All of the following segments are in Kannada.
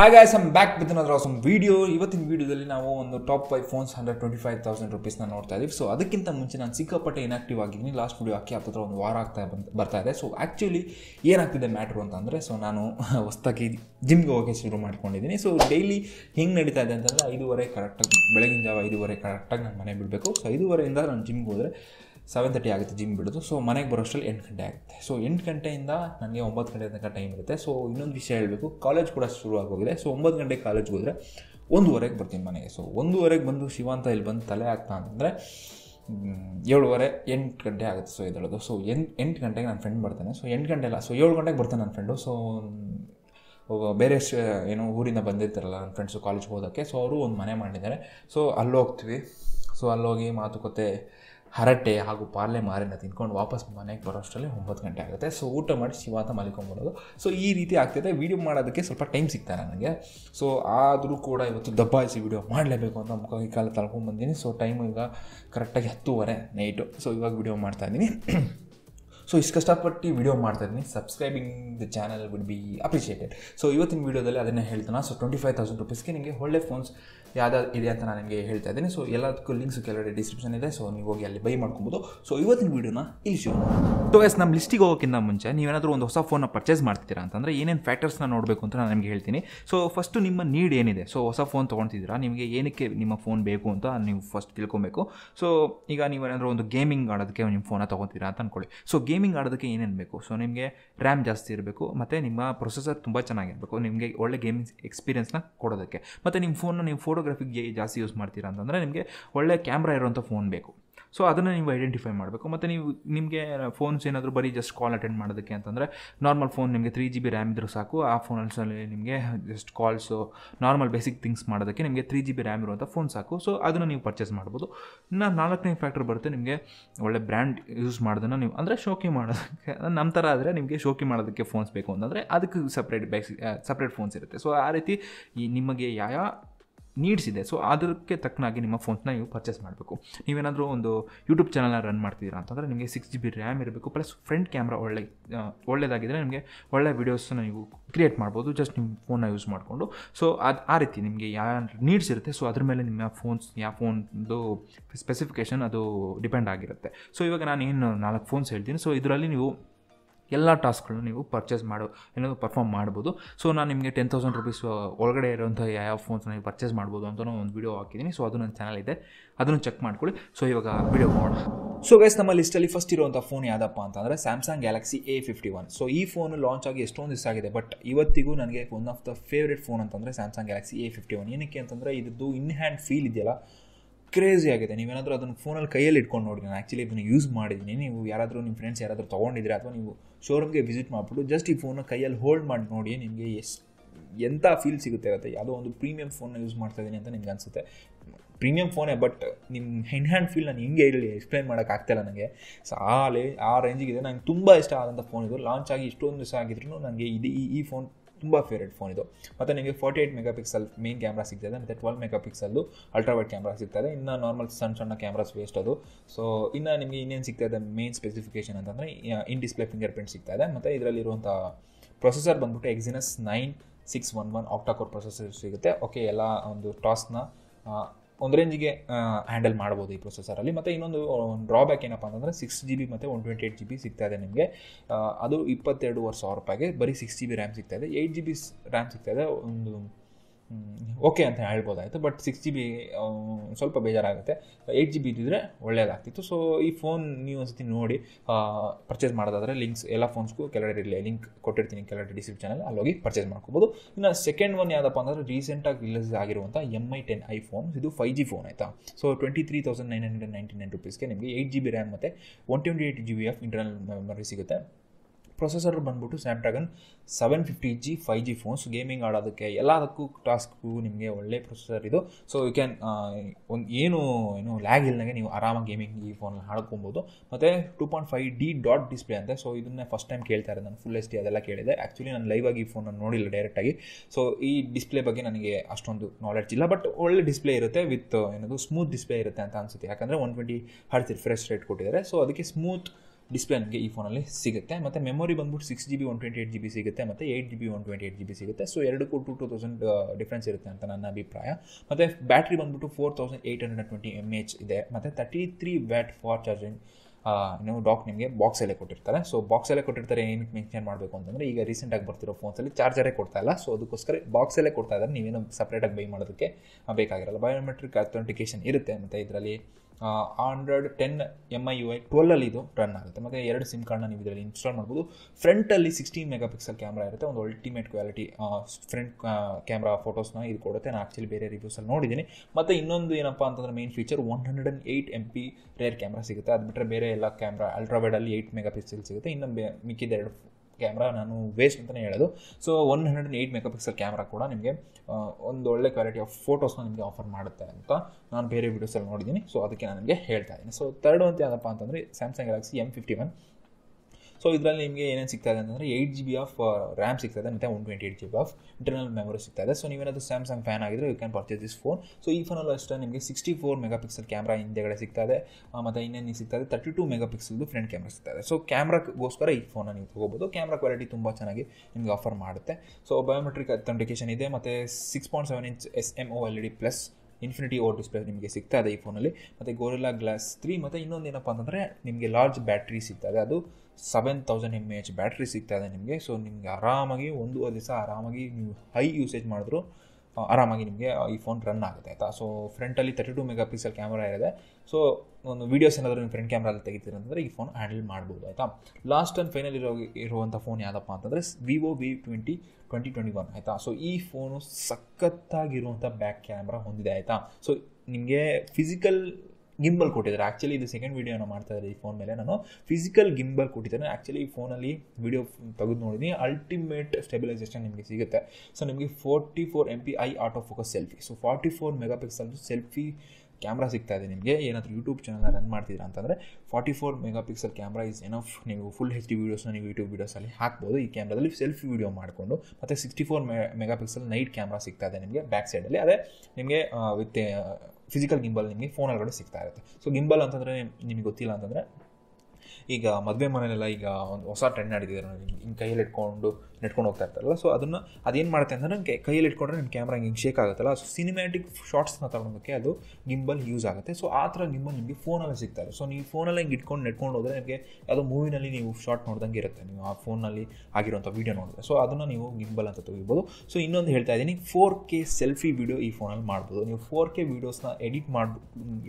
Hi guys, I'm back with another awesome video. In this video, we have a top 5 phones 125,000 rupees. So that's why I inactive last video. So actually, this is the matter. So I am gym go so daily, I do correct. 7:30 ಆಗುತ್ತೆ ಜಿಮ್ ಬಿಡೋದು ಸೊ ಮನೆಗೆ ಬರೋಷ್ಟರಲ್ಲಿ 8 ಗಂಟೆ ಆಗುತ್ತೆ ಸೊ 8 ಗಂಟೆಯಿಂದ ನನಗೆ 9 ಗಂಟೆ ತನಕ ಟೈಮ್ ಇರುತ್ತೆ ಸೊ ಇನ್ನೊಂದು ವಿಷಯ ಹೇಳಬೇಕು ಕಾಲೇಜ್ ಕೂಡ ಶುರು ಆಗೋಗಿದೆ ಸೊ 9 ಗಂಟೆಗೆ ಕಾಲೇಜ್ಗೆ ಹೋದರೆ 1:30ಕ್ಕೆ ಬರ್ತೀನಿ ಮನೆಗೆ ಸೊ 1:30ಕ್ಕೆ ಬಂದು ಶಿವಾಂತ ಇಲ್ಲಿ ಬಂದು ತಲೆ ಹಾಕ್ತಾ ಅಂತಂದರೆ 7:30 8 ಗಂಟೆ ಆಗುತ್ತೆ ಸೊ ಇದಳೋದು ಸೊ 8 ಗಂಟೆಗೆ ನನ್ನ ಫ್ರೆಂಡ್ ಬರ್ತಾನೆ ಸೊ 8 ಗಂಟೆ ಅಲ್ಲ ಸೊ 7 ಗಂಟೆಗೆ ಬರ್ತಾನೆ ನನ್ನ ಫ್ರೆಂಡು ಸೊ ಬೇರೆ ಏನೋ ಊರಿಂದ ಬಂದಿರ್ತಾರಲ್ಲ ನನ್ನ ಫ್ರೆಂಡ್ಸು ಕಾಲೇಜ್ಗೆ ಹೋದಕ್ಕೆ ಸೊ ಅವರು ಒಂದು ಮನೆ ಮಾಡಿದ್ದಾರೆ ಸೊ ಅಲ್ಲಿ ಹೋಗ್ತೀವಿ ಸೊ ಅಲ್ಲೋಗಿ ಮಾತುಕತೆ ಹರಟೆ ಹಾಗೂ ಪಾರ್ಲೆ ಮಾರಿನ ತಿನ್ಕೊಂಡು ವಾಪಸ್ ಮನೆಗೆ ಬರೋಷ್ಟರಲ್ಲಿ 9 ಗಂಟೆ ಆಗುತ್ತೆ ಸೊ ಊಟ ಮಾಡಿ ಶಿವಾಂತ ಮಲ್ಕೊಂಡ್ಬಿಡೋದು ಸೊ ಈ ರೀತಿ ಆಗ್ತಿದೆ ವೀಡಿಯೋ ಮಾಡೋದಕ್ಕೆ ಸ್ವಲ್ಪ ಟೈಮ್ ಸಿಗ್ತಾ ನನಗೆ ಸೊ ಆದರೂ ಕೂಡ ಇವತ್ತು ದಬ್ಬಾಯಿಸಿ ವೀಡಿಯೋ ಮಾಡಲೇಬೇಕು ಅಂತ ಮುಖ ಈ ಕಾಲ ತಳ್ಕೊಂಡ್ಬಂದಿನಿ ಸೊ ಟೈಮ್ ಈಗ ಕರೆಕ್ಟಾಗಿ 10:30 ನೈಟು ಸೊ ಇವಾಗ ವೀಡಿಯೋ ಮಾಡ್ತಾಯಿದ್ದೀನಿ ಸೊ ಇಷ್ಟು ಕಷ್ಟಪಟ್ಟು ವೀಡಿಯೋ ಮಾಡ್ತಾಯಿದ್ದೀನಿ subscribing the channel would be appreciated so ಇವತ್ತಿನ ವೀಡಿಯೋದಲ್ಲಿ ಅದನ್ನೇ ಹೇಳ್ತಾನೆ ಸೊ 25,000 ರೂಪೀಸ್ಗೆ ನಿಮಗೆ ಒಳ್ಳೆ ಫೋನ್ಸ್ ಯಾವ್ದಾದ್ರು ಇದೆ ಅಂತ ನಾನು ನಿಮಗೆ ಹೇಳ್ತಾ ಇದ್ದೀನಿ ಸೊ ಎಲ್ಲದಕ್ಕೂ ಲಿಂಕ್ಸ್ ಕೆಲವೆಡೆ ಡಿಸ್ಕ್ರಿಪ್ಷನ್ ಇದೆ ಸೊ ನೀವು ಹೋಗಿ ಅಲ್ಲಿ ಬೈ ಮಾಡ್ಕೊಬೋದು ಸೊ ಇವತ್ತಿನ ವೀಡಿಯೋನ ಇಲ್ಲಿ ಶೇರ್ ಮಾಡಿ ಸೊ ಎಸ್ ನಮ್ಮ ಲಿಸ್ಟಿಗೆ ಹೋಗೋಕ್ಕಿಂತ ಮುಂಚೆ ನೀವೇನಾದರೂ ಒಂದು ಹೊಸ ಫೋನ್ನ ಪರ್ಚೇಸ್ ಮಾಡ್ತಿದ್ದೀರಾ ಅಂತಂದರೆ ಏನೇನು ಫ್ಯಾಕ್ಟರ್ಸ್ನ ನೋಡಬೇಕು ಅಂತ ನಾನು ನಿಮಗೆ ಹೇಳ್ತೀನಿ ಸೊ ಫಸ್ಟು ನಿಮ್ಮ ನೀಡ್ ಏನಿದೆ ಸೊ ಹೊಸ ಫೋನ್ ತೊಗೊಳ್ತಿದ್ದೀರಾ ನಿಮಗೆ ಏನಕ್ಕೆ ನಿಮ್ಮ ಫೋನ್ ಬೇಕು ಅಂತ ನೀವು ಫಸ್ಟ್ ತಿಳ್ಕೊಬೇಕು ಸೊ ಈಗ ನೀವೇನಾದರೂ ಒಂದು ಗೇಮಿಂಗ್ ಆಡೋದಕ್ಕೆ ನಿಮ್ಮ ಫೋನ ತೊಗೊತೀರಾ ಅಂತ ಅಂದ್ಕೊಳ್ಳಿ ಸೊ ಗೇಮಿಂಗ್ ಆಡೋದಕ್ಕೆ ಏನೇನು ಬೇಕು ಸೊ ನಿಮಗೆ ರ್ಯಾಮ್ ಜಾಸ್ತಿ ಇರಬೇಕು ಮತ್ತು ನಿಮ್ಮ ಪ್ರೊಸೆಸರ್ ತುಂಬ ಚೆನ್ನಾಗಿರಬೇಕು ನಿಮಗೆ ಒಳ್ಳೆ ಗೇಮಿಂಗ್ ಎಕ್ಸ್ಪೀರಿಯನ್ಸ್ನ ಕೊಡೋದಕ್ಕೆ ಮತ್ತು ನಿಮ್ಮ ಫೋನ್ನ ನೀವು ಫೋಟೋಗ್ರಫಿಗೆ ಜಾಸ್ತಿ ಯೂಸ್ ಮಾಡ್ತೀರಾ ಅಂತಂದರೆ ನಿಮಗೆ ಒಳ್ಳೆ ಕ್ಯಾಮ್ರಾ ಇರೋವಂಥ ಫೋನ್ ಬೇಕು ಸೊ ಅದನ್ನು ನೀವು ಐಡೆಂಟಿಫೈ ಮಾಡಬೇಕು ಮತ್ತು ನೀವು ನಿಮಗೆ ಫೋನ್ಸ್ ಏನಾದರೂ ಬರೀ ಜಸ್ಟ್ ಕಾಲ್ ಅಟೆಂಡ್ ಮಾಡೋದಕ್ಕೆ ಅಂತಂದರೆ ನಾರ್ಮಲ್ ಫೋನ್ ನಿಮಗೆ 3 GB ರ್ಯಾಮ್ ಇದ್ದರೂ ಸಾಕು ಆ ಫೋನಲ್ಲಿ ನಿಮಗೆ just calls normal basic things ಮಾಡೋದಕ್ಕೆ ನಿಮಗೆ 3 GB ರ್ಯಾಮ್ ಇರುವಂಥ ಫೋನ್ ಸಾಕು ಸೊ ಅದನ್ನು ನೀವು ಪರ್ಚೇಸ್ ಮಾಡ್ಬೋದು ಇನ್ನು 4ನೇ ಫ್ಯಾಕ್ಟರ್ ಬರುತ್ತೆ ನಿಮಗೆ ಒಳ್ಳೆ ಬ್ರ್ಯಾಂಡ್ ಯೂಸ್ ಮಾಡೋದನ್ನು ನೀವು ಅಂದರೆ ಶೋಕಿ ಮಾಡೋದಕ್ಕೆ ನಮ್ಮ ಥರ ಆದರೆ ನಿಮಗೆ ಶೋಕಿ ಮಾಡೋದಕ್ಕೆ ಫೋನ್ಸ್ ಬೇಕು ಅಂತಂದರೆ ಅದಕ್ಕೆ ಸಪ್ರೇಟ್ ಫೋನ್ಸ್ ಇರುತ್ತೆ ಸೊ ಆ ರೀತಿ ನಿಮಗೆ ಯಾವ ನೀಡ್ಸ್ ಇದೆ ಸೊ ಅದಕ್ಕೆ ತಕ್ಕನಾಗಿ ನಿಮ್ಮ ಫೋನ್ನ ನೀವು ಪರ್ಚೇಸ್ ಮಾಡಬೇಕು ನೀವೇನಾದರೂ ಒಂದು ಯೂಟ್ಯೂಬ್ ಚಾನಲ್ನ ರನ್ ಮಾಡ್ತಿದ್ದೀರಾ ಅಂತಂದರೆ ನಿಮಗೆ 6 GB ರ್ಯಾಮ್ ಇರಬೇಕು ಪ್ಲಸ್ ಫ್ರಂಟ್ ಕ್ಯಾಮ್ರಾ ಒಳ್ಳೆಯದಾಗಿದ್ದರೆ ನಿಮಗೆ ಒಳ್ಳೆ ವೀಡಿಯೋಸನ್ನ ನೀವು ಕ್ರಿಯೇಟ್ ಮಾಡ್ಬೋದು ಜಸ್ಟ್ ನಿಮ್ಮ ಫೋನ್ನ ಯೂಸ್ ಮಾಡಿಕೊಂಡು ಸೊ ಅದು ಆ ರೀತಿ ನಿಮಗೆ ಯಾವ ನೀಡ್ಸ್ ಇರುತ್ತೆ ಸೊ ಅದ್ರ ಮೇಲೆ ನಿಮ್ಮ ಫೋನ್ಸ್ ಯಾವ ಫೋನ್ದು ಸ್ಪೆಸಿಫಿಕೇಷನ್ ಅದು ಡಿಪೆಂಡ್ ಆಗಿರುತ್ತೆ ಸೊ ಇವಾಗ ನಾನು ಏನು 4 ಫೋನ್ಸ್ ಹೇಳ್ತೀನಿ ಸೊ ಇದರಲ್ಲಿ ನೀವು ಎಲ್ಲ ಟಾಸ್ಕ್ಗಳನ್ನು ನೀವು ಪರ್ಚೇಸ್ ಮಾಡೋ ಏನಾದರೂ ಪರ್ಫಾರ್ಮ್ ಮಾಡ್ಬೋದು ಸೊ ನಾನು ನಿಮಗೆ 10,000 ರೂಪೀಸ್ ಒಳಗಡೆ ಇರೋಂಥ ಯಾವ ಫೋನ್ಸ್ ನೀವು ಪರ್ಚೇಸ್ ಮಾಡ್ಬೋದು ಅಂತ ಒಂದು ವೀಡಿಯೋ ಹಾಕಿದ್ದೀನಿ ಸೊ ಅದು ನನ್ನ ಚಾನಲ್ ಇದೆ ಅದನ್ನು ಚೆಕ್ ಮಾಡ್ಕೊಳ್ಳಿ ಸೊ ಇವಾಗ ವೀಡಿಯೋ ಮಾಡೋಣ ಸೊ ಗೈಸ್ ನಮ್ಮ ಲಿಸ್ಟಲ್ಲಿ ಫಸ್ಟ್ ಇರುವಂಥ ಫೋನ್ ಯಾವುದಪ್ಪ ಅಂತಂದರೆ ಸ್ಯಾಮ್ಸಂಗ್ ಗ್ಯಾಲಕ್ಸಿ A51 ಸೊ ಈ ಫೋನ್ ಲಾಂಚ್ ಆಗಿ ಎಷ್ಟೊಂದು ದಿವಸ ಆಗಿದೆ ಬಟ್ ಇವತ್ತಿಗೂ ನನಗೆ one of the favourite phone ಅಂತಂದರೆ ಸ್ಯಾಮ್ಸಂಗ್ ಗ್ಯಾಲಕ್ಸಿ A51 ಏನಕ್ಕೆ ಅಂತಂದರೆ ಇದು ಇನ್ ಹ್ಯಾಂಡ್ ಫೀಲ್ ಇದೆಯಲ್ಲ ಕ್ರೇಜಿ ಆಗಿದೆ ನೀವೇನಾದರೂ ಅದನ್ನು ಫೋನಲ್ಲಿ ಕೈಯಲ್ಲಿ ಇಟ್ಕೊಂಡು ನೋಡಿ ನಾನು ಆ್ಯಕ್ಚುಲಿ ಇದನ್ನು ಯೂಸ್ ಮಾಡಿದ್ದೀನಿ ನೀವು ಯಾರಾದರೂ ನಿಮ್ಮ ಫ್ರೆಂಡ್ಸ್ ಯಾರಾದರೂ ತೊಗೊಂಡಿದ್ರೆ ಅಥವಾ ನೀವು ಶೋರೂಮ್ಗೆ ವಿಸಿಟ್ ಮಾಡಿಬಿಟ್ಟು ಜಸ್ಟ್ ಈ ಫೋನ್ನ ಕೈಯಲ್ಲಿ ಹೋಲ್ಡ್ ಮಾಡಿ ನೋಡಿ ನಿಮಗೆ ಎಂಥ ಫೀಲ್ ಸಿಗುತ್ತೆ ಇರುತ್ತೆ ಯಾವುದೋ ಒಂದು ಪ್ರೀಮಿಯಂ ಫೋನ್ನ ಯೂಸ್ ಮಾಡ್ತಾ ಇದ್ದೀನಿ ಅಂತ ನಿಮ್ಗೆ ಅನಿಸುತ್ತೆ ಪ್ರೀಮಿಯಂ ಫೋನೇ ಬಟ್ ನಿಮ್ಮ ಇನ್ ಹ್ಯಾಂಡ್ ಫೀಲ್ ನಾನು ಹಿಂಗೆ ಹೇಳಿ ಎಕ್ಸ್ಪ್ಲೈನ್ ಮಾಡೋಕ್ಕಾಗ್ತಾಯಿಲ್ಲ ನನಗೆ ಸೊ ಆ ರೇಂಜಿಗಿದೆ ನಂಗೆ ತುಂಬ ಇಷ್ಟ ಆದಂಥ ಫೋನ್ ಇದು ಲಾಂಚ್ ಆಗಿ ಇಷ್ಟೊಂದು ದಿವಸ ಆಗಿದ್ರೂ ನನಗೆ ಇದು ಈ ಫೋನ್ ತುಂಬ ಫೇವ್ರೇಟ್ ಫೋನ್ ಇದು ಮತ್ತು ನಿಮಗೆ 48 MP ಮೇನ್ ಕ್ಯಾಮ್ರಾ ಸಿಗ್ತಾಯಿದೆ ಮತ್ತು 12 MP ಅಲ್ಟ್ರಾವೈಡ್ ಕ್ಯಾಮ್ರಾ ಸಿಗ್ತಾಯಿದೆ ಇನ್ನು ನಾರ್ಮಲ್ ಸಣ್ಣ ಕ್ಯಾಮ್ರಾಸ್ ವೇಸ್ಟ್ ಅದು ಸೊ ಇನ್ನು ನಿಮಗೆ ಇನ್ನೇನು ಸಿಗ್ತಾಯಿದೆ ಮೇನ್ ಸ್ಪೆಸಿಫಿಕೇಷನ್ ಅಂತಂದರೆ ಇನ್ ಡಿಸ್ಪ್ಲೇ ಫಿಂಗರ್ ಪ್ರಿಂಟ್ ಸಿಗ್ತಾಯಿದೆ ಮತ್ತು ಇದರಲ್ಲಿರುವಂಥ ಪ್ರೊಸೆಸರ್ ಬಂದ್ಬಿಟ್ಟು ಎಕ್ಸಿನಸ್ 9611 ಆಕ್ಟಾಕೋರ್ ಪ್ರೊಸೆಸರ್ ಸಿಗುತ್ತೆ ಓಕೆ ಎಲ್ಲ ಒಂದು ಟಾಸ್ಕ್ನ ಒಂದು ರೇಂಜಿಗೆ ಹ್ಯಾಂಡಲ್ ಮಾಡ್ಬೋದು ಈ ಪ್ರೊಸೆಸರಲ್ಲಿ ಮತ್ತು ಇನ್ನೊಂದು ಡ್ರಾಬ್ಯಾಕ್ ಏನಪ್ಪ ಅಂತಂದರೆ 6 GB ಮತ್ತು 128 GB ಸಿಗ್ತಾಯಿದೆ ನಿಮಗೆ ಅದು 22,500 ರೂಪಾಯಿಗೆ ಬರೀ 6 GB ರ್ಯಾಮ್ ಸಿಗ್ತಾಯಿದೆ 8 GB ರ್ಯಾಮ್ ಸಿಗ್ತಾಯಿದೆ ಒಂದು ಓಕೆ ಅಂತ ಹೇಳ್ಬೋದಾಯಿತು ಬಟ್ 6 GB ಸ್ವಲ್ಪ ಬೇಜಾರಾಗುತ್ತೆ 8 GB ಇದ್ದಿದ್ರೆ ಒಳ್ಳೆಯದಾಗ್ತಿತ್ತು ಸೊ ಈ ಫೋನ್ ನೀವು ಒಂದು ಸತಿ ನೋಡಿ ಪರ್ಚೇಸ್ ಮಾಡೋದಾದರೆ ಲಿಂಕ್ಸ್ ಎಲ್ಲ ಫೋನ್ಸ್ಗೂ ಕೆಲವೇ ಲಿಂಕ್ ಕೊಟ್ಟಿರ್ತೀನಿ ಕೆಲವೇ ಡಿಸ್ಕ್ರಿಪ್ಷನಲ್ಲಿ ಅಲ್ಲೋಗಿ ಪರ್ಚೇಸ್ ಮಾಡ್ಕೋಬೋದು ಇನ್ನು ಸೆಕೆಂಡ್ ಒನ್ ಯಾವುದಪ್ಪ ಅಂದರೆ ರೀಸೆಂಟಾಗಿ ರಿಲೀಸ್ ಆಗಿರುವಂಥ MI 10 iPhone ಇದು 5G ಫೋನ್ ಆಯಿತಾ ಸೊ 23,999 ರೂಪೀಸ್ಗೆ ನಿಮಗೆ 8 GB ರ್ಯಾಮ್ ಮತ್ತು 128 GB ಆಫ್ ಇಂಟರ್ನಲ್ ಮೆಮೊರಿ ಸಿಗುತ್ತೆ ಪ್ರೊಸೆಸರ್ ಬಂದ್ಬಿಟ್ಟು Snapdragon 750G 5G phones gaming ಆಡೋದಕ್ಕೆ ಎಲ್ಲದಕ್ಕೂ ಟಾಸ್ಕ್ಗೂ ನಿಮಗೆ ಒಳ್ಳೆ ಪ್ರೊಸೆಸರ್ ಇದು ಸೊ ಯು ಕ್ಯಾನ್ ಒಂದು ಏನು ಲ್ಯಾಗ್ ಇಲ್ಲದಂಗೆ ನೀವು ಆರಾಮಾಗಿ ಗೇಮಿಂಗ್ ಈ ಫೋನಲ್ಲಿ ಆಡ್ಕೊಬೋದು ಮತ್ತು 2.5D ಡಿಸ್ಪ್ಲೇ ಅಂತೆ ಸೊ ಇದನ್ನೇ ಫಸ್ಟ್ ಟೈಮ್ ಕೇಳ್ತಾ ಇರೋದು ನಾನು ಫುಲ್ HD ಅದೆಲ್ಲ ಕೇಳಿದೆ ಆ್ಯಕ್ಚುಲಿ ನಾನು ಲೈವ್ ಆಗಿ ಈ ಫೋನ್ ನಾನು ನೋಡಿಲ್ಲ ಡೈರೆಕ್ಟಾಗಿ ಸೊ ಈ ಡಿಸ್ಪ್ಲೇ ಬಗ್ಗೆ ನನಗೆ ಅಷ್ಟೊಂದು ನಾಲೆಡ್ಜ್ ಇಲ್ಲ ಬಟ್ ಒಳ್ಳೆ ಡಿಸ್ಪ್ಲೇ ಇರುತ್ತೆ ವಿತ್ ಏನದು ಸ್ಮೂತ್ ಡಿಸ್ಪ್ಲೇ ಇರುತ್ತೆ ಅಂತ ಅನಿಸುತ್ತೆ ಯಾಕಂದರೆ 120 Hz ರಿಫ್ರೆಶ್ ರೇಟ್ ಕೊಟ್ಟಿದ್ದಾರೆ ಸೊ ಅದಕ್ಕೆ ಸ್ಮೂತ್ ಡಿಸ್ಪ್ಲೇ ನಿಮಗೆ ಈ ಫೋನಲ್ಲಿ ಸಿಗುತ್ತೆ. ಮತ್ತು ಮೆಮೊರಿ ಬಂದ್ಬಿಟ್ಟು 6 GB 128 GB ಸಿಗುತ್ತೆ ಮತ್ತು 8 GB 128 GB ಸಿಗುತ್ತೆ. ಸೊ ಎರಡಕ್ಕೂ 2000 ಡಿಫ್ರೆನ್ಸ್ ಇರುತ್ತೆ ಅಂತ ನನ್ನ ಅಭಿಪ್ರಾಯ. ಮತ್ತು ಬ್ಯಾಟ್ರಿ ಬಂದ್ಬಿಟ್ಟು 4820 mAh ಇದೆ ಮತ್ತು 33 Watt ಫಾಸ್ಟ್ ಚಾರ್ಜಿಂಗ್ ಡಾಕ್ ನಿಮಗೆ ಬಾಕ್ಸಲ್ಲೇ ಕೊಟ್ಟಿರ್ತಾರೆ. ಸೊ ಬಾಕ್ಸಲ್ಲೇ ಕೊಟ್ಟಿರ್ತಾರೆ, ಏನಕ್ಕೆ ಮೆನ್ಷನ್ ಮಾಡಬೇಕು ಅಂತಂದರೆ ಈಗ ರೀಸೆಂಟಾಗಿ ಬರ್ತಿರೋ ಫೋನ್ಸಲ್ಲಿ ಚಾರ್ಜರೇ ಕೊಡ್ತಾ ಇಲ್ಲ. ಸೊ ಅದಕ್ಕೋಸ್ಕರ ಬಾಕ್ಸಲ್ಲೇ ಕೊಡ್ತಾ ಇದ್ದಾರೆ, ನೀವೇನು ಸಪ್ರೇಟಾಗಿ ಬೈ ಮಾಡೋದಕ್ಕೆ ಬೇಕಾಗಿರಲ್ಲ. ಬಯೋಮೆಟ್ರಿಕ್ ಅಥೆಂಟಿಕೇಷನ್ ಇರುತ್ತೆ ಮತ್ತು ಇದರಲ್ಲಿ 110 MIUI 12 ಇದು ರನ್ ಆಗುತ್ತೆ. ಮತ್ತು 2 ಸಿಮ್ ಕಾರ್ಡನ್ನ ನೀವು ಇದರಲ್ಲಿ ಇನ್ಸ್ಟಾಲ್ ಮಾಡ್ಬೋದು. ಫ್ರಂಟಲ್ಲಿ 16 MP ಕ್ಯಾಮ್ರಾ ಇರುತ್ತೆ, ಒಂದು ಅಲ್ಟಿಮೇಟ್ ಕ್ವಾಲಿಟಿ ಫ್ರಂಟ್ ಕ್ಯಾಮ್ರಾ ಫೋಟೋಸ್ನ ಇದು ಕೊಡುತ್ತೆ. ನಾನು ಆ್ಯಕ್ಚುಲಿ ಬೇರೆ ರಿವ್ಯೂಸಲ್ಲಿ ನೋಡಿದ್ದೀನಿ. ಮತ್ತು ಇನ್ನೊಂದು ಏನಪ್ಪ ಅಂತಂದರೆ main feature 108 MP rear camera ಸಿಗುತ್ತೆ. ಅದು ಬಿಟ್ಟರೆ ಬೇರೆ ಎಲ್ಲ ಕ್ಯಾಮ್ರಾ ಅಲ್ಟ್ರಾವೈಡಲ್ಲಿ 8 MP ಸಿಗುತ್ತೆ. ಇನ್ನೊಂದು ಮಿಕ್ಕಿದ 2 ಕ್ಯಾಮ್ರಾ ನಾನು ವೇಸ್ಟ್ ಅಂತಲೇ ಹೇಳೋದು. ಸೊ 108 MP ಕ್ಯಾಮ್ರಾ ಕೂಡ ನಿಮಗೆ ಒಂದು ಒಳ್ಳೆ ಕ್ವಾಲಿಟಿ ಆಫ್ ಫೋಟೋಸ್ನ ನಿಮಗೆ ಆಫರ್ ಮಾಡುತ್ತೆ ಅಂತ ನಾನು ಬೇರೆ ವೀಡಿಯೋಸಲ್ಲಿ ನೋಡಿದ್ದೀನಿ. ಸೊ ಅದಕ್ಕೆ ನಾನು ನಿಮಗೆ ಹೇಳ್ತಾ ಇದ್ದೀನಿ. ಸೊ ಥರ್ಡ್ ಅಂತ ಯಾವುದಪ್ಪ ಅಂತಂದರೆ ಸ್ಯಾಮ್ಸಂಗ್ ಗ್ಯಾಲಕ್ಸಿ M51. ಸೊ ಇದರಲ್ಲಿ ನಿಮಗೆ ಏನೇನು ಸಿಗ್ತಾ ಇದೆ ಅಂತಂದರೆ 8 GB ಆಫ್ ರ್ಯಾಮ್ ಸಿಗ್ತಾ ಇದೆ ಮತ್ತು 128 GB ಆಫ್ ಇಂಟರ್ನಲ್ ಮೆಮೊರಿ ಸಿಗ್ತಾ ಇದೆ. ಸೊ ನೀವೇನಾದರೂ ಸ್ಯಾಮ್ಸಂಗ್ ಫ್ಯಾನ್ ಆಗಿದ್ದರೆ you can purchase this phone. So ಈ ಫೋನಲ್ಲೂ ಅಷ್ಟೇ ನಿಮಗೆ 64 MP ಕ್ಯಾಮ್ರಾ ಹಿಂದೆಗಡೆ ಸಿಗ್ತಾ ಇದೆ ಮತ್ತು ಇನ್ನೇನು ಸಿಗ್ತಾ ಇದೆ 32 MP ಫ್ರಂಟ್ ಕ್ಯಾಮ್ರಾ ಸಿಗ್ತಾ ಇದೆ. ಸೊ ಕ್ಯಾಮ್ರಾಗೋಸ್ಕರ ಈ ಫೋನ ನೀವು ತೊಗೋಬೋದು. ಕ್ಯಾಮ್ರಾ ಕ್ವಾಲಿಟಿ ತುಂಬ ಚೆನ್ನಾಗಿ ನಿಮಗೆ ಆಫರ್ ಮಾಡುತ್ತೆ. ಸೊ ಬಯೋಮೆಟ್ರಿಕ್ ಅಥೆಂಟಿಕೇಷನ್ ಇದೆ ಮತ್ತು 6.7 inch SMOLED+ infinity O display ನಿಮಗೆ ಸಿಗ್ತಾ ಇದೆ ಈ ಫೋನಲ್ಲಿ. ಮತ್ತು ಗೊರಿಲ್ಲಾ ಗ್ಲಾಸ್ 3 ಮತ್ತು ಇನ್ನೊಂದು ಏನಪ್ಪ ಅಂತಂದರೆ ನಿಮಗೆ ಲಾರ್ಜ್ ಬ್ಯಾಟ್ರಿ ಸಿಗ್ತಾ ಇದೆ, ಅದು 7000 mAh ಬ್ಯಾಟ್ರಿ ಸಿಗ್ತಾ ಇದೆ ನಿಮಗೆ. ಸೊ ನಿಮಗೆ ಆರಾಮಾಗಿ 1.5 ದಿವಸ ಆರಾಮಾಗಿ ನೀವು ಹೈ ಯೂಸೇಜ್ ಮಾಡಿದ್ರು ಆರಾಮಾಗಿ ನಿಮಗೆ ಈ ಫೋನ್ ರನ್ ಆಗುತ್ತೆ, ಆಯಿತಾ. ಸೊ ಫ್ರಂಟಲ್ಲಿ 32 MP ಕ್ಯಾಮ್ರಾ ಇರುತ್ತೆ. ಸೊ ಒಂದು ವೀಡಿಯೋಸ್ ಏನಾದರೂ ನೀವು ಫ್ರಂಟ್ ಕ್ಯಾಮ್ರಲ್ಲಿ ತೆಗಿತೀರ ಅಂತಂದರೆ ಈ ಫೋನ್ ಹ್ಯಾಂಡಲ್ ಮಾಡ್ಬೋದು, ಆಯಿತಾ. ಲಾಸ್ಟ್ ಆ್ಯಂಡ್ ಫೈನಲ್ ಇರುವಂಥ ಫೋನ್ ಯಾವುದಪ್ಪ ಅಂತಂದರೆ ವಿವೋ V20 2021, ಆಯಿತಾ. ಸೊ ಈ ಫೋನು ಸಖತ್ತಾಗಿರುವಂಥ ಬ್ಯಾಕ್ ಕ್ಯಾಮ್ರಾ ಹೊಂದಿದೆ, ಆಯಿತಾ. ಸೊ ನಿಮಗೆ ಫಿಸಿಕಲ್ ಗಿಂಬಲ್ ಕೊಟ್ಟಿದ್ದಾರೆ. ಆ್ಯಕ್ಚುಲಿ ಇದು ಸೆಕೆಂಡ್ ವೀಡಿಯೋನ ಮಾಡ್ತಾ ಇದ್ದಾರೆ ಈ ಫೋನ್ ಮೇಲೆ. ನಾನು ಫಿಸಿಕಲ್ ಗಿಂಬಲ್ ಕೊಟ್ಟಿದ್ದೇನೆ. ಆ್ಯಕ್ಚುಲಿ ಈ ಫೋನಲ್ಲಿ ವೀಡಿಯೋ ತೆಗೆದು ನೋಡಿದ್ದೀನಿ, ಅಲ್ಟಿಮೇಟ್ ಸ್ಟೆಬಿಲೈಸೇಷನ್ ನಿಮಗೆ ಸಿಗುತ್ತೆ. ಸೊ ನಿಮಗೆ 44 MP eye auto focus selfie, so 44 MP selfie camera ಸಿಗ್ತಾ ಇದೆ ನಿಮಗೆ. ಏನಾದರೂ ಯೂಟ್ಯೂಬ್ ಚಾನಲ್ ರನ್ ಮಾಡ್ತಿದ್ದೀರಾ ಅಂತಂದರೆ 44 MP ಕ್ಯಾಮ್ರಾ ಈಸ್ ಎನಫ್. ನೀವು ಫುಲ್ ಹೆಚ್ ಡಿ ವೀಡಿಯೋಸ್ನ ನೀವು ಯೂಟ್ಯೂಬ್ ವೀಡಿಯೋಸಲ್ಲಿ ಹಾಕ್ಬೋದು ಈ ಕ್ಯಾಮ್ರಾದಲ್ಲಿ ಫೆಲ್ಫಿ ವೀಡಿಯೋ ಮಾಡಿಕೊಂಡು. ಮತ್ತು 64 MP ನೈಟ್ ಕ್ಯಾಮ್ರಾ ಸಿಗ್ತಾ ಇದೆ ನಿಮಗೆ ಬ್ಯಾಕ್ ಸೈಡಲ್ಲಿ. ಅದೇ ನಿಮಗೆ ವಿತ್ ಫಿಸಿಕಲ್ ಗಿಂಬಲ್ ನಿಮಗೆ ಫೋನೊಳಗಡೆ ಸಿಗ್ತಾ ಇರುತ್ತೆ. ಸೊ ಗಿಂಬಲ್ ಅಂತಂದರೆ ನಿಮಗೆ ಗೊತ್ತಿಲ್ಲ ಅಂತಂದರೆ ಈಗ ಮದುವೆ ಮನೆಯಲ್ಲೆಲ್ಲ ಈಗ ಒಂದು ಹೊಸ ಟ್ರೆಂಡ್ ನಡೀತಿದೆ, ಹಿಂಗೆ ಕೈಯಲ್ಲಿ ನೆಟ್ಕೊಂಡು ಹೋಗ್ತಾ ಇರ್ತಾರಲ್ಲ. ಸೊ ಅದನ್ನು ಅದೇನು ಮಾಡುತ್ತೆ ಅಂದರೆ ನನಗೆ ಕೈಯಲ್ಲಿ ಇಟ್ಕೊಂಡ್ರೆ ನನ್ನ ಕ್ಯಾಮ್ರಾ ಹಿಂಗೆ ಶೇಕ್ ಆಗುತ್ತಲ್ಲ, ಸೊ ಸಿನಿಮ್ಯಾಟಿಕ್ ಶಾರ್ಟ್ಸ್ನ ತಗೊಳೋದಕ್ಕೆ ಅದು ಗಿಂಬಲ್ ಯೂಸ್ ಆಗುತ್ತೆ. ಸೊ ಆ ಥರ ಗಿಂಬಲ್ ನಿಮಗೆ ಫೋನಲ್ಲಿ ಸಿಗ್ತಾರೆ. ಸೊ ನೀವು ಫೋನಲ್ಲಿ ಹಿಂಗೆ ಇಟ್ಕೊಂಡು ನೆಟ್ಕೊಂಡು ಹೋದರೆ ನಿಮಗೆ ಯಾವುದೋ ಮೂವಿನಲ್ಲಿ ನೀವು ಶಾರ್ಟ್ ನೋಡ್ದಂಗೆ ಇರುತ್ತೆ, ನೀವು ಆ ಫೋನಲ್ಲಿ ಆಗಿರುವಂಥ ವೀಡಿಯೋ ನೋಡಿದ್ರೆ. ಸೊ ಅದನ್ನು ನೀವು ಗಿಂಬಲ್ ಅಂತ ತೆಗಿಬೋದು. ಸೊ ಇನ್ನೊಂದು ಹೇಳ್ತಾ ಇದ್ದೀನಿ, 4K ಸೆಲ್ಫಿ ವೀಡಿಯೋ ಈ ಫೋನಲ್ಲಿ ಮಾಡ್ಬೋದು. ನೀವು 4K ವೀಡಿಯೋಸ್ನ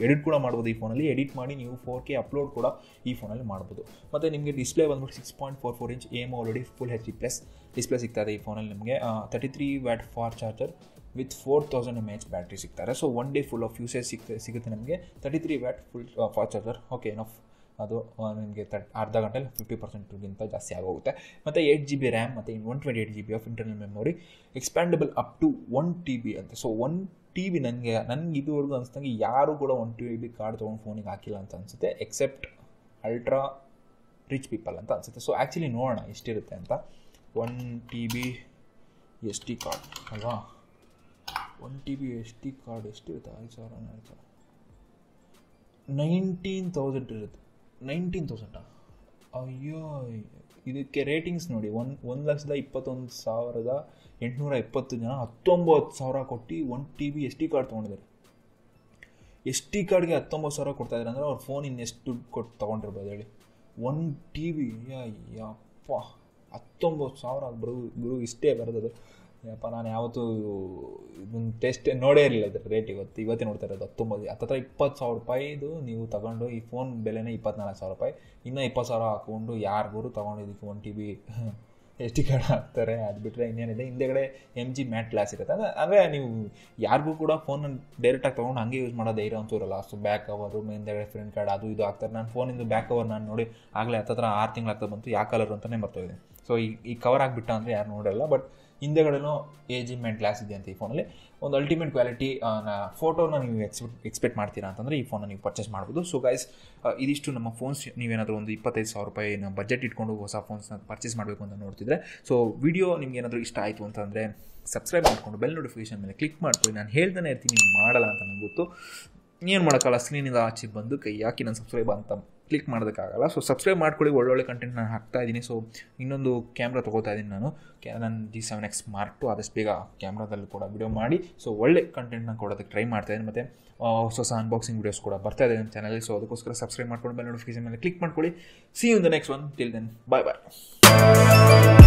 ಎಡಿಟ್ ಕೂಡ ಮಾಡ್ಬೋದು ಈ ಫೋನಲ್ಲಿ. ಎಡಿಟ್ ಮಾಡಿ ನೀವು 4K ಅಪ್ಲೋಡ್ ಕೂಡ ಈ ಫೋನಲ್ಲಿ ಮಾಡ್ಬೋದು. ಮತ್ತು ನಿಮಗೆ ಡಿಸ್ಪ್ಲೇ ಬಂದ್ಬಿಟ್ಟು 6.44 inch AMOLED ಫುಲ್ HD+ ಡಿಸ್ಪ್ಲೇ ಸಿಗ್ತಾ ಇದೆ ಈ ಫೋನಲ್ಲಿ ನಿಮಗೆ. 33 Watt fast charger with 4000 mAh battery ಸಿಗ್ತಾರೆ. So 1 day full of usage ಸಿಗುತ್ತೆ ನಿಮಗೆ. 33 Watt full fast charger, okay enough. ಅದು ನಿಮಗೆ ಅರ್ಧ ಗಂಟೆಯಲ್ಲಿ 50%ಗಿಂತ ಜಾಸ್ತಿ ಆಗೋಗುತ್ತೆ. ಮತ್ತು 8 GB ರ್ಯಾಮ್ ಮತ್ತು 128 GB of internal memory, expandable up to 1 TB ಅಂತ. ಸೊ 1 TB ನನಗೆ ಇದುವರೆಗೂ ಅನಿಸ್ದಂಗೆ ಯಾರೂ ಕೂಡ 1 TB ಕಾರ್ಡ್ ತೊಗೊಂಡು ಫೋನಿಗೆ ಹಾಕಿಲ್ಲ ಅಂತ ಅನಿಸುತ್ತೆ, ಎಕ್ಸೆಪ್ಟ್ ಅಲ್ಟ್ರಾ ರಿಚ್ ಪೀಪಲ್ ಅಂತ ಅನಿಸುತ್ತೆ. ಸೊ ಆ್ಯಕ್ಚುಲಿ ನೋಡೋಣ ಎಷ್ಟಿರುತ್ತೆ ಅಂತ. 1 TB ಎಸ್ ಡಿ ಕಾರ್ಡ್ ಅಲ್ವಾ, 1 TB ಎಸ್ ಡಿ ಕಾರ್ಡ್ ಎಷ್ಟಿರುತ್ತೆ? 5,000 19,000 ಇರುತ್ತೆ. 19,000, ಅಯ್ಯೋ. ಇದಕ್ಕೆ ರೇಟಿಂಗ್ಸ್ ನೋಡಿ, 1,21,820 ಜನ 19,000 ಕೊಟ್ಟು 1 TB ಎಸ್ ಡಿ ಕಾರ್ಡ್ ತೊಗೊಂಡಿದ್ದಾರೆ. ಎಸ್ ಡಿ ಕಾರ್ಡ್ಗೆ 19,000 ಕೊಡ್ತಾಯಿದ್ದಾರೆ ಅಂದರೆ ಅವ್ರ ಫೋನ್ ಇನ್ನೆಷ್ಟು ದುಡ್ಡು ಕೊಟ್ಟು ತೊಗೊಂಡಿರ್ಬೋದು ಹೇಳಿ? 1 TB ಯಪ್ಪ, 19,000 ಗುರು ಇಷ್ಟೇ ಬರೋದು ಯಪ್ಪ. ನಾನು ಯಾವತ್ತೂ ಇದೊಂದು ಟೆಸ್ಟ್ ನೋಡೇ ಇರಲಿಲ್ಲ ಅದ್ರ ರೇಟ್. ಇವತ್ತೇ ನೋಡ್ತಾ ಇರೋದು. 19,000 ನೀವು ತಗೊಂಡು ಈ ಫೋನ್ ಬೆಲೆನೇ 24,000 ರೂಪಾಯಿ. ಇನ್ನೂ 20,000 ಹಾಕ್ಕೊಂಡು ಯಾರಿಗೂ ತೊಗೊಂಡಿದ್ದಕ್ಕೆ 1 TB ಎಸ್ ಡಿ ಕಾರ್ಡ್ ಹಾಕ್ತಾರೆ. ಅದು ಬಿಟ್ಟರೆ ಇನ್ನೇನಿದೆ, ಹಿಂದೆಗಡೆ MG ಮ್ಯಾಟ್ ಗ್ಲಾಸ್ ಇರುತ್ತೆ. ಅಂದರೆ ನೀವು ಯಾರಿಗೂ ಕೂಡ ಫೋನನ್ನು ಡೈರೆಕ್ಟಾಗಿ ತೊಗೊಂಡು ಹಂಗೆ ಯೂಸ್ ಮಾಡೋ ಧೈರ್ಯ ಅಂತೂ ಇರಲ್ಲ. ಸೊ ಬ್ಯಾಕ್ ಕವರು ಹಿಂದೆಗಡೆ ಫ್ರೆಂಡ್ ಕಾರ್ಡ್ ಅದು ಇದು ಹಾಕ್ತಾರೆ. ನಾನು ಫೋನಿಂದ ಬ್ಯಾಕ್ ಕವರ್ ನಾನು ನೋಡಿ ಆಗಲೇ 6 ತಿಂಗಳು ಆಗ್ತಾ ಬಂತು, ಯಾವ ಕಲರ್ ಅಂತಲೇ ಬರ್ತದೆ. ಸೊ ಈ ಕವರ್ ಆಗಿಬಿಟ್ಟ ಅಂದರೆ ಯಾರು ನೋಡಲ್ಲ. ಬಟ್ ಹಿಂದೆಗಡೆನೂ AMG ಮ್ಯಾಟ್ ಗ್ಲಾಸ್ ಇದೆ ಅಂತ ಈ ಫೋನಲ್ಲಿ. ಒಂದು ಅಲ್ಟಿಮೇಟ್ ಕ್ವಾಲಿಟಿ ಫೋಟೋನ ನೀವು ಎಕ್ಸ್ಪೆಕ್ಟ್ ಮಾಡ್ತೀರಾ ಅಂತಂದರೆ ಈ ಫೋನ ನೀವು ಪರ್ಚೇಸ್ ಮಾಡ್ಬೋದು. ಸೊ ಗೈಸ್, ಇದಿಷ್ಟು ನಮ್ಮ ಫೋನ್ಸ್. ನೀವೇನಾದರೂ ಒಂದು 25,000 ರೂಪಾಯಿ ಬಜೆಟ್ ಇಟ್ಕೊಂಡು ಹೊಸ ಫೋನ್ಸ್ನ ಪರ್ಚೇಸ್ ಮಾಡಬೇಕು ಅಂತ ನೋಡ್ತಿದ್ರೆ, ಸೊ ವಿಡಿಯೋ ನಿಮ್ಗೆ ಏನಾದರೂ ಇಷ್ಟ ಆಯಿತು ಅಂತಂದರೆ ಸಬ್ಸ್ಕ್ರೈಬ್ ಮಾಡಿಕೊಂಡು ಬೆಲ್ ನೋಟಿಫಿಕೇಷನ್ ಮೇಲೆ ಕ್ಲಿಕ್ ಮಾಡ್ಕೊಳ್ಳಿ. ನಾನು ಹೇಳ್ತಾನೆ ಇರ್ತೀನಿ, ನೀವು ಮಾಡಲ್ಲ ಅಂತ ನನಗೆ ಗೊತ್ತು. ಏನು ಮಾಡೋಕ್ಕಲ್ಲ, ಸ್ಕ್ರೀನಿಂದ ಆಚೆ ಬಂದು ಕೈ ಹಾಕಿ ನಾನು ಸಬ್ಸ್ಕ್ರೈಬ್ ಅಂತ ಕ್ಲಿಕ್ ಮಾಡೋದಕ್ಕಾಗಲ್ಲ. ಸೊ ಸಬ್ಸ್ಕ್ರೈಬ್ ಮಾಡ್ಕೊಳ್ಳಿ, ಒಳ್ಳೊಳ್ಳೆ ಕಂಟೆಂಟ್ ನಾನು ಹಾಕ್ತಾ ಇದ್ದೀನಿ. ಸೊ ಇನ್ನೊಂದು ಕ್ಯಾಮ್ರಾ ತೊಗೋತಾ ಇದ್ದೀನಿ ನಾನು, ನನ್ನ G7X Mark II, ಆದಷ್ಟು ಬೇಗ ಕ್ಯಾಮ್ರಾದಲ್ಲಿ ಕೂಡ ವಿಡಿಯೋ ಮಾಡಿ ಸೊ ಒಳ್ಳೆ ಕಂಟೆಂಟ್ನ ಕೊಡೋದಕ್ಕೆ ಟ್ರೈ ಮಾಡ್ತಾ ಇದ್ದೀನಿ. ಮತ್ತು ಹೊಸ ಹೊಸ ಅನ್ಬಾಕ್ಸಿಂಗ್ ವೀಡಿಯೋಸ್ ಕೂಡ ಬರ್ತಾ ಇದೆ ನಮ್ಮ ಚಾನಲಲ್ಲಿ. ಸೊ ಅದಕ್ಕೋಸ್ಕರ ಸಬ್ಸ್ಕ್ರೈಬ್ ಮಾಡ್ಕೊಂಡು ಬೆಲ್ ನೋಟಿಫಿಕೇಶನ್ ಮೇಲೆ ಕ್ಲಿಕ್ ಮಾಡ್ಕೊಳ್ಳಿ. See you in the next one. Till then, bye bye.